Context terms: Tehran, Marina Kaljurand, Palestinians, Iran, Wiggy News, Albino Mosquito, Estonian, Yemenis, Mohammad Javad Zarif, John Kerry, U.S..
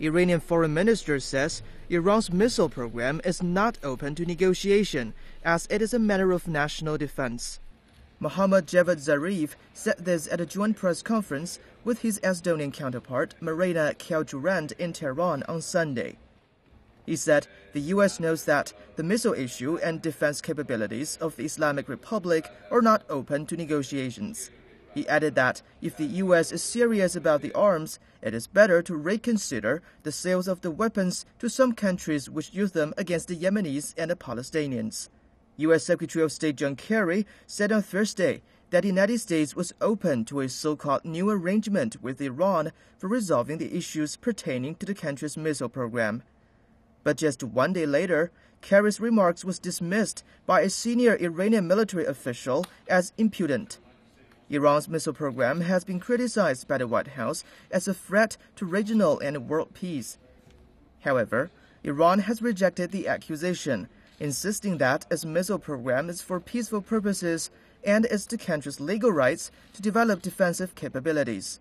Iranian foreign minister says Iran's missile program is not open to negotiation, as it is a matter of national defense. Mohammad Javad Zarif said this at a joint press conference with his Estonian counterpart Marina Kaljurand in Tehran on Sunday. He said the U.S. knows that the missile issue and defense capabilities of the Islamic Republic are not open to negotiations. He added that if the U.S. is serious about the arms, it is better to reconsider the sales of the weapons to some countries which use them against the Yemenis and the Palestinians. U.S. Secretary of State John Kerry said on Thursday that the United States was open to a so-called new arrangement with Iran for resolving the issues pertaining to the country's missile program. But just one day later, Kerry's remarks was dismissed by a senior Iranian military official as impudent. Iran's missile program has been criticized by the White House as a threat to regional and world peace. However, Iran has rejected the accusation, insisting that its missile program is for peaceful purposes and is the country's legal rights to develop defensive capabilities.